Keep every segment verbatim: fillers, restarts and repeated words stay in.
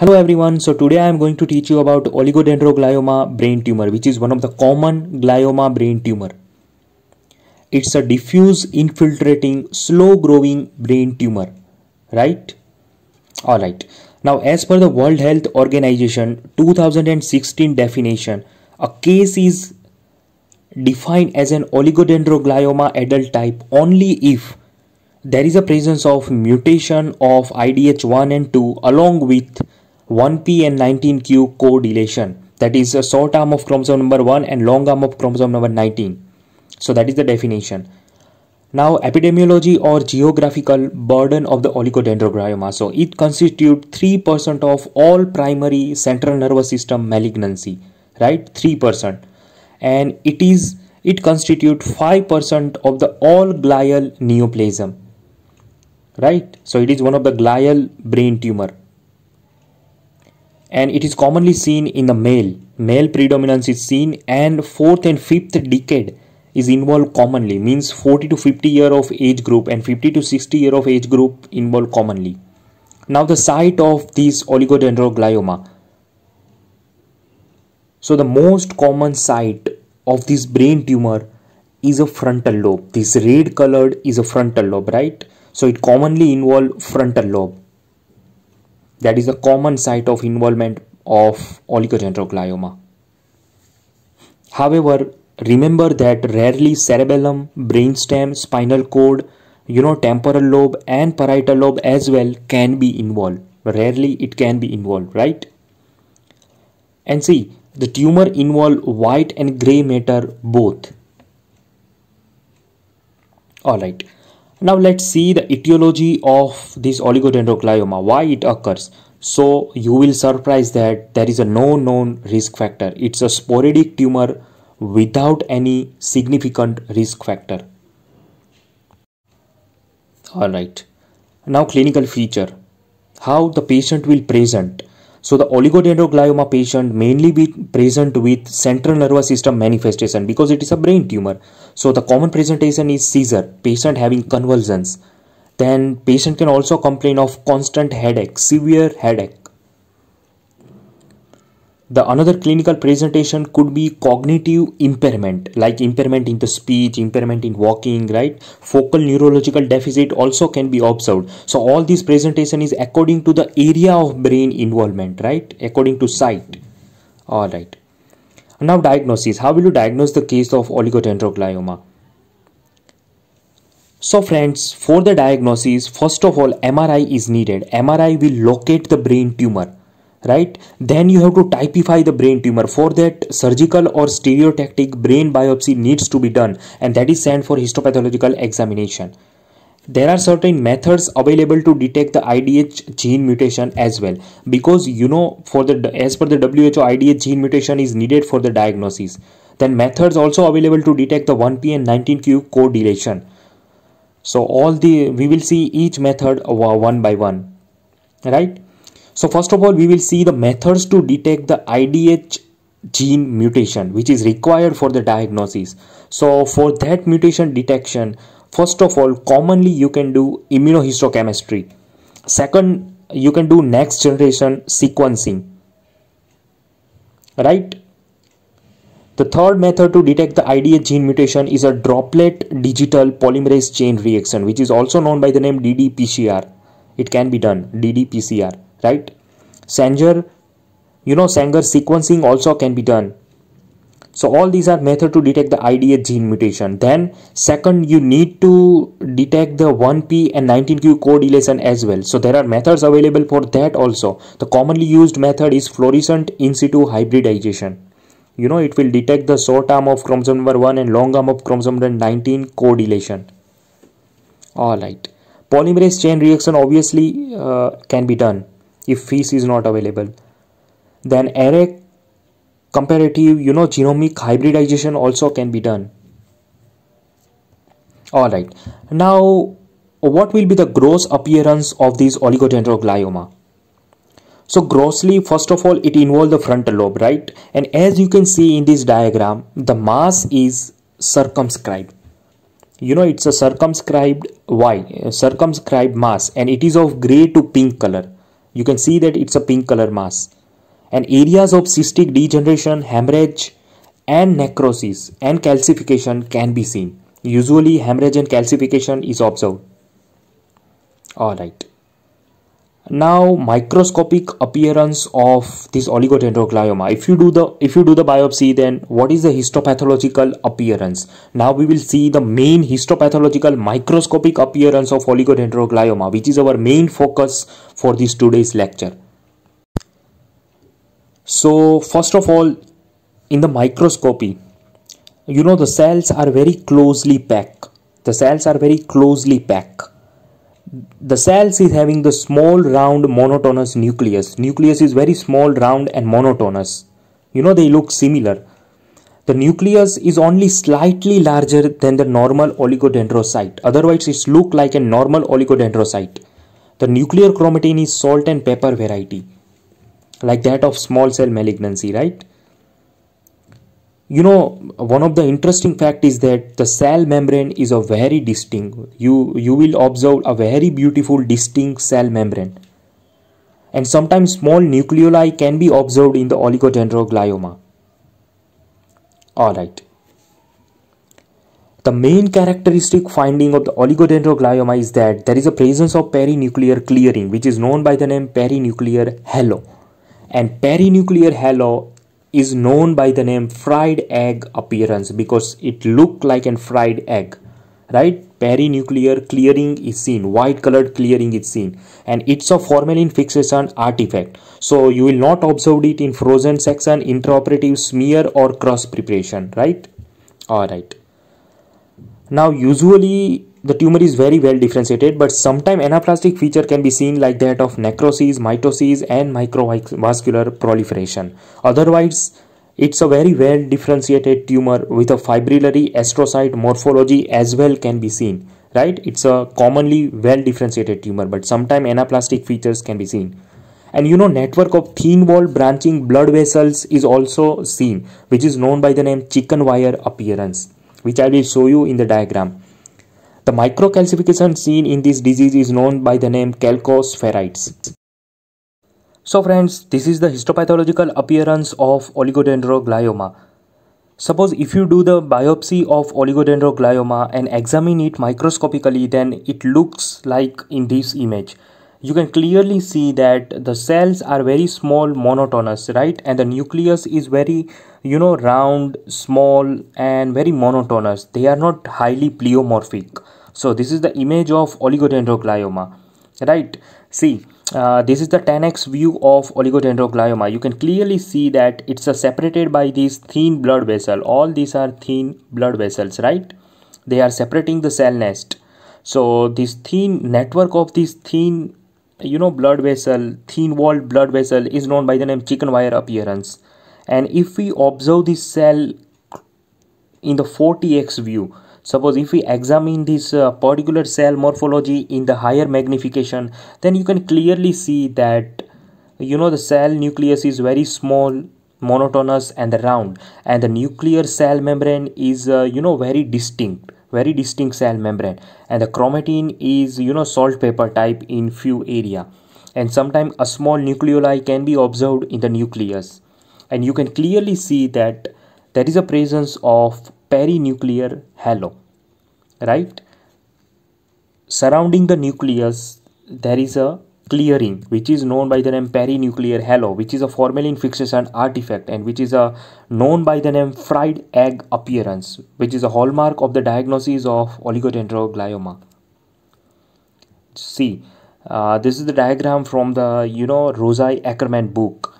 Hello everyone, so today I am going to teach you about oligodendroglioma brain tumor, which is one of the common glioma brain tumor. It's a diffuse, infiltrating, slow growing brain tumor, right? Alright, now as per the World Health Organization two thousand sixteen definition, a case is defined as an oligodendroglioma adult type only if there is a presence of mutation of I D H one and two along with one P and nineteen Q co-deletion, that is a short arm of chromosome number one and long arm of chromosome number nineteen. So that is the definition. Now epidemiology or geographical burden of the oligodendroglioma. So it constitutes three percent of all primary central nervous system malignancy, right? three percent, and it is it constitutes five percent of the all glial neoplasm, right? So it is one of the glial brain tumor. And it is commonly seen in the male. Male predominance is seen, and fourth and fifth decade is involved commonly. Means forty to fifty year of age group and fifty to sixty year of age group involved commonly. Now the site of this oligodendroglioma. So the most common site of this brain tumor is a frontal lobe. This red colored is a frontal lobe, right? So it commonly involves frontal lobe. That is the common site of involvement of oligodendroglioma. However, remember that rarely cerebellum, brainstem, spinal cord, you know, temporal lobe and parietal lobe as well can be involved. Rarely it can be involved, right? And see, the tumor involves white and grey matter both. Alright. Now let's see the etiology of this oligodendroglioma, why it occurs. So you will surprise that there is a no known risk factor. It's a sporadic tumor without any significant risk factor. Alright, now clinical feature, how the patient will present. So the oligodendroglioma patient mainly be present with central nervous system manifestation because it is a brain tumor. So the common presentation is seizure, patient having convulsions. Then patient can also complain of constant headache, severe headache. The another clinical presentation could be cognitive impairment, like impairment in the speech, impairment in walking, right? Focal neurological deficit also can be observed. So all this presentation is according to the area of brain involvement, right? According to site. All right. Now diagnosis. How will you diagnose the case of oligodendroglioma? So friends, for the diagnosis, first of all, M R I is needed. M R I will locate the brain tumor. Right, then you have to typify the brain tumor. For that, surgical or stereotactic brain biopsy needs to be done, and that is sent for histopathological examination. There are certain methods available to detect the I D H gene mutation as well, because you know, for the as per the W H O, I D H gene mutation is needed for the diagnosis. Then methods also available to detect the one P and nineteen Q co-deletion. So all the we will see each method one by one, right? So first of all, we will see the methods to detect the I D H gene mutation, which is required for the diagnosis. So for that mutation detection, first of all, commonly you can do immunohistochemistry. Second, you can do next generation sequencing, right? The third method to detect the I D H gene mutation is a droplet digital polymerase chain reaction, which is also known by the name D D P C R. It can be done, D D P C R. Right, Sanger, you know, Sanger sequencing also can be done. So all these are methods to detect the I D H gene mutation. Then second, you need to detect the one P and nineteen Q co-deletion as well. So there are methods available for that also. The commonly used method is fluorescent in situ hybridization. You know, it will detect the short arm of chromosome number one and long arm of chromosome number nineteen co-deletion. All right, polymerase chain reaction obviously uh, can be done if FISH is not available. Then array comparative, you know, genomic hybridization also can be done. Alright, now what will be the gross appearance of this oligodendroglioma? So grossly, first of all, it involves the frontal lobe, right? And as you can see in this diagram, the mass is circumscribed. You know, it's a circumscribed Y, circumscribed mass, and it is of grey to pink color. you can see that it's a pink color mass. And areas of cystic degeneration, hemorrhage and necrosis and calcification can be seen. Usually hemorrhage and calcification is observed. Alright. Now microscopic appearance of this oligodendroglioma. If you do the if you do the biopsy, then what is the histopathological appearance? Now we will see the main histopathological microscopic appearance of oligodendroglioma, which is our main focus for this today's lecture. So first of all, in the microscopy, you know the cells are very closely packed. The cells are very closely packed. The cells is having the small round monotonous nucleus. Nucleus is very small, round and monotonous. You know they look similar. The nucleus is only slightly larger than the normal oligodendrocyte. Otherwise it looks like a normal oligodendrocyte. The nuclear chromatin is salt and pepper variety, like that of small cell malignancy, right? You know, one of the interesting fact is that the cell membrane is a very distinct, you you will observe a very beautiful distinct cell membrane, and sometimes small nucleoli can be observed in the oligodendroglioma. Alright, the main characteristic finding of the oligodendroglioma is that there is a presence of perinuclear clearing, which is known by the name perinuclear halo. And perinuclear halo is known by the name fried egg appearance, because it looked like a fried egg, right? Perinuclear clearing is seen, white colored clearing is seen, and it's a formalin fixation artifact. So you will not observe it in frozen section, intraoperative smear or cross preparation, right? Alright. Now usually the tumor is very well differentiated, but sometimes anaplastic feature can be seen, like that of necrosis, mitosis and microvascular proliferation. Otherwise, it's a very well differentiated tumor with a fibrillary astrocyte morphology as well can be seen, right? It's a commonly well differentiated tumor, but sometimes anaplastic features can be seen. And you know, network of thin walled branching blood vessels is also seen, which is known by the name chicken wire appearance, which I will show you in the diagram. The microcalcification seen in this disease is known by the name calcospherites. So friends, this is the histopathological appearance of oligodendroglioma. Suppose if you do the biopsy of oligodendroglioma and examine it microscopically, then it looks like in this image. You can clearly see that the cells are very small, monotonous, right? And the nucleus is very, you know, round, small and very monotonous. They are not highly pleomorphic. So this is the image of oligodendroglioma, right? See, uh, this is the ten X view of oligodendroglioma. You can clearly see that it's uh, separated by these thin blood vessels. All these are thin blood vessels, right? They are separating the cell nest. So this thin network of these thin, you know, blood vessel, thin walled blood vessel is known by the name chicken wire appearance. And if we observe this cell in the forty X view, suppose if we examine this uh, particular cell morphology in the higher magnification, then you can clearly see that, you know, the cell nucleus is very small, monotonous and round, and the nuclear cell membrane is uh, you know, very distinct, very distinct cell membrane, and the chromatin is, you know, salt pepper type in few area, and sometimes a small nucleoli can be observed in the nucleus. And you can clearly see that there is a presence of perinuclear halo, right? Surrounding the nucleus, there is a clearing which is known by the name perinuclear halo, which is a formalin fixation artifact and which is a known by the name fried egg appearance, which is a hallmark of the diagnosis of oligodendroglioma. See, uh, this is the diagram from the, you know, Rosai Ackerman book.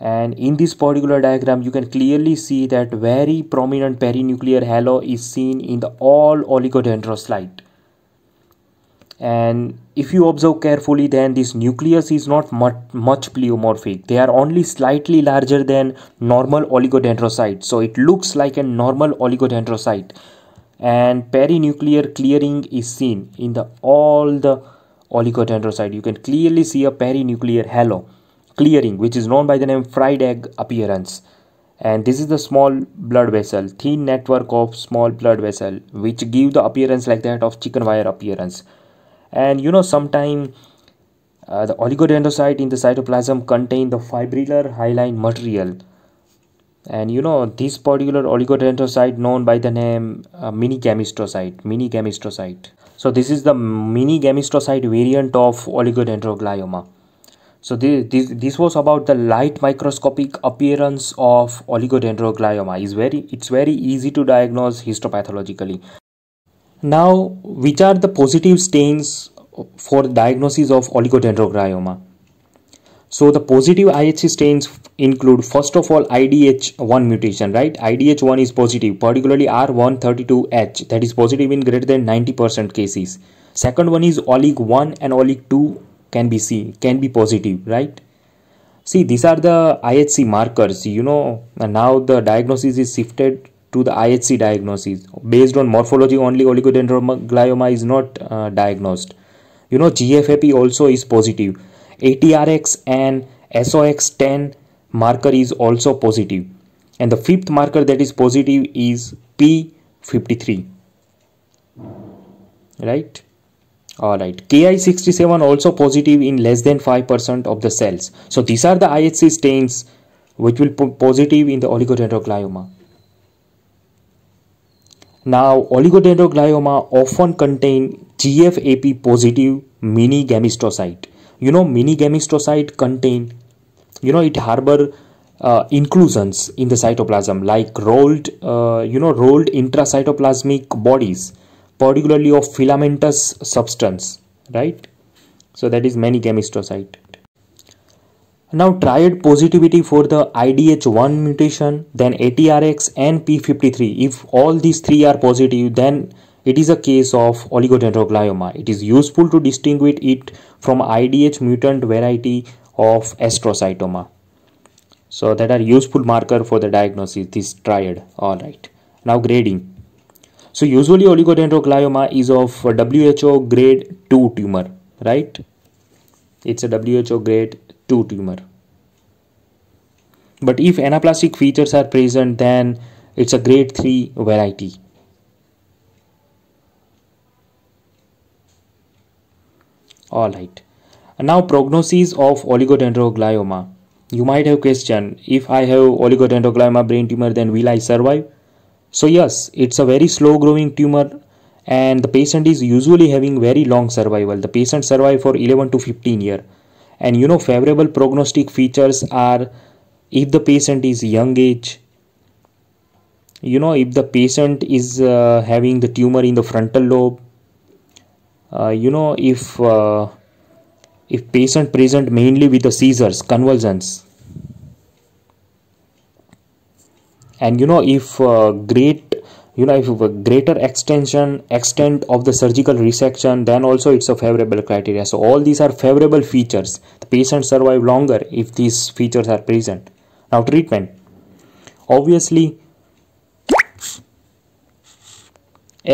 And in this particular diagram, you can clearly see that very prominent perinuclear halo is seen in the all oligodendrocyte. And if you observe carefully, then this nucleus is not much, much pleomorphic. They are only slightly larger than normal oligodendrocyte. So it looks like a normal oligodendrocyte. And perinuclear clearing is seen in the all the oligodendrocyte. You can clearly see a perinuclear halo clearing, which is known by the name fried egg appearance. And this is the small blood vessel, thin network of small blood vessel, which give the appearance like that of chicken wire appearance. And you know, sometime Uh, the oligodendrocyte in the cytoplasm contain the fibrillar hyaline material, and you know this particular oligodendrocyte known by the name uh, mini gametoscyte mini gametoscyte so this is the mini gametoscyte variant of oligodendroglioma. So this, this this was about the light microscopic appearance of oligodendroglioma. Is very it's very easy to diagnose histopathologically. Now, which are the positive stains for the diagnosis of oligodendroglioma? So the positive I H C stains include, first of all, I D H one mutation, right? I D H one is positive, particularly R one thirty-two H, that is positive in greater than ninety percent cases. Second one is Olig one and Olig two can be see can be positive, right? See, these are the I H C markers, you know, and now the diagnosis is shifted to the I H C diagnosis. Based on morphology only, oligodendroglioma is not uh, diagnosed. You know, G F A P also is positive. A T R X and S O X ten marker is also positive. And the fifth marker that is positive is P fifty-three. Right? Alright. K I sixty-seven also positive in less than five percent of the cells. So these are the I H C stains which will be positive in the oligodendroglioma. Now, oligodendroglioma often contain G F A P positive mini gametoscyte. You know, mini gametoscyte contain, you know, it harbor uh, inclusions in the cytoplasm like rolled, uh, you know, rolled intracytoplasmic bodies, particularly of filamentous substance, right? So that is mini gametoscyte. Now, triad positivity for the I D H one mutation, then A T R X and P fifty-three. If all these three are positive, then it is a case of oligodendroglioma. It is useful to distinguish it from I D H mutant variety of astrocytoma. So that are useful marker for the diagnosis, this triad. All right. Now, grading. So usually oligodendroglioma is of W H O grade two tumor, right? It's a W H O grade two tumor. But if anaplastic features are present, then it's a grade three variety. All right. Now, prognosis of oligodendroglioma. You might have question, if I have oligodendroglioma brain tumor, then will I survive? So yes, it's a very slow growing tumor and the patient is usually having very long survival. The patient survive for eleven to fifteen years. And you know, favorable prognostic features are if the patient is young age, you know, if the patient is uh, having the tumor in the frontal lobe, Uh, you know, if uh, if patient present mainly with the seizures, convulsions, and you know, if uh, great you know if a greater extension extent of the surgical resection, then also it's a favorable criteria. So all these are favorable features. The patient survive longer if these features are present. Now, treatment, obviously,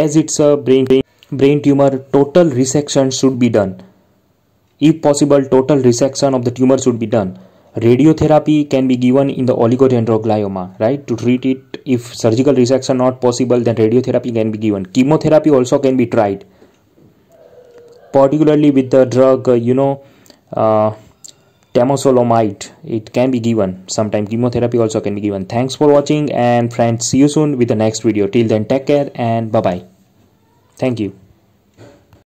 as it's a brain pain brain tumor, total resection should be done. If possible, total resection of the tumor should be done. Radiotherapy can be given in the oligodendroglioma, right? To treat it, if surgical resection not possible, then radiotherapy can be given. Chemotherapy also can be tried, particularly with the drug, uh, you know, uh, temozolomide. It can be given. Sometime chemotherapy also can be given. Thanks for watching, and friends, see you soon with the next video. Till then, take care and bye-bye. Thank you.